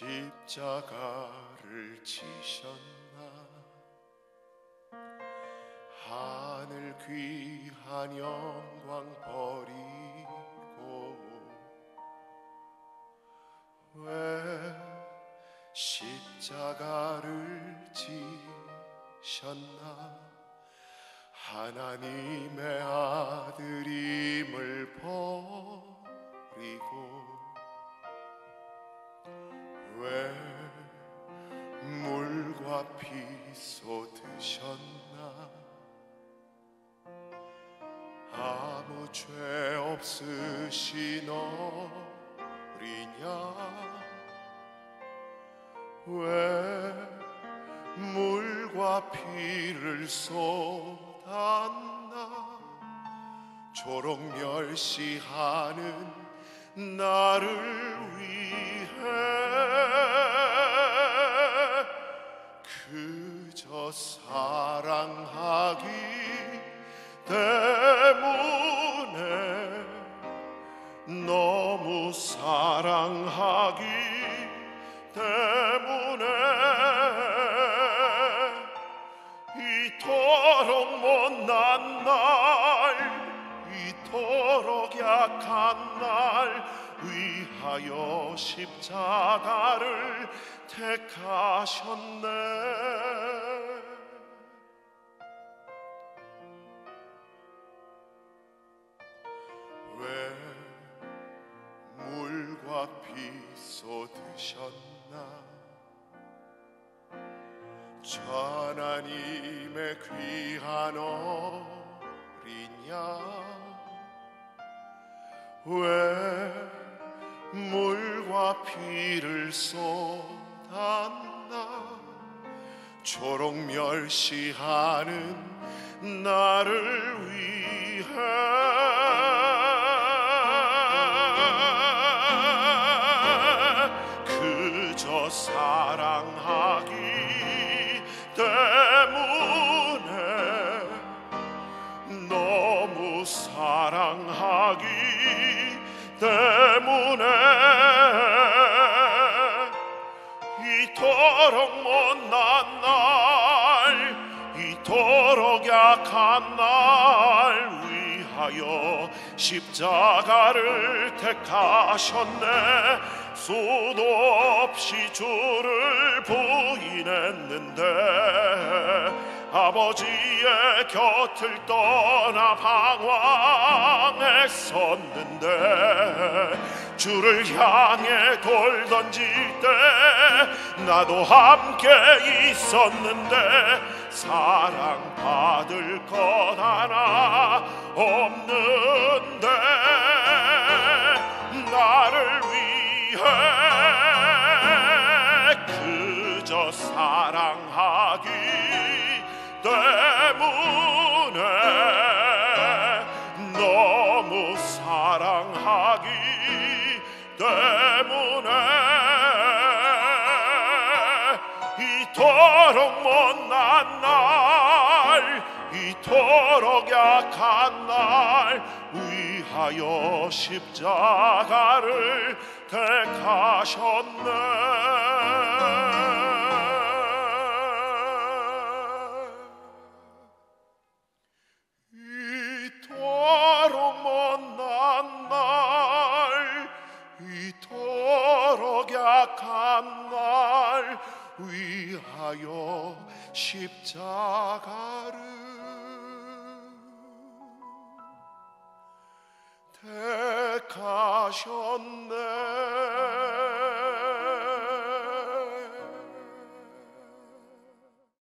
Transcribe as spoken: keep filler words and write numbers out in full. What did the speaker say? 십자가를 치셨나 하늘 귀한 영광 버리고 왜 십자가를 지셨나 하나님의 아들임을 버리고 왜 물과 피 쏟으셨나 아무 죄 없으신 어린양 왜 물과 피를 쏟았나 조롱 멸시하는 나를 위해 그저 사랑하기 때문에 너무 사랑하기 때문에 이토록 못난 날 이토록 약한 날 위하여 십자가를 택하셨네. 왜 물과 피 쏟으셨나 하나님의 귀한 어린 양 왜 물과 피를 쏟았나 조롱 멸시하는 나를 위해 그저 사랑하기 때문에 너무 사랑하기 때문에 이토록 못난 날 이토록 약한 날 위하여 십자가를 택하셨네. 수도 없이 주를 부인했는데 아버지의 곁을 떠나 방황했었는데 주를 향해 돌 던질 때 나도 함께 있었는데 사랑받을 것 하나 없는데 나를 위해 그저 사랑하기 때문에 너무 사랑하기 때문에 이토록 못난 날 이토록 약한 날 위하여 십자가를 택하셨네. 약한 날 위하여 십자가를 택하셨네.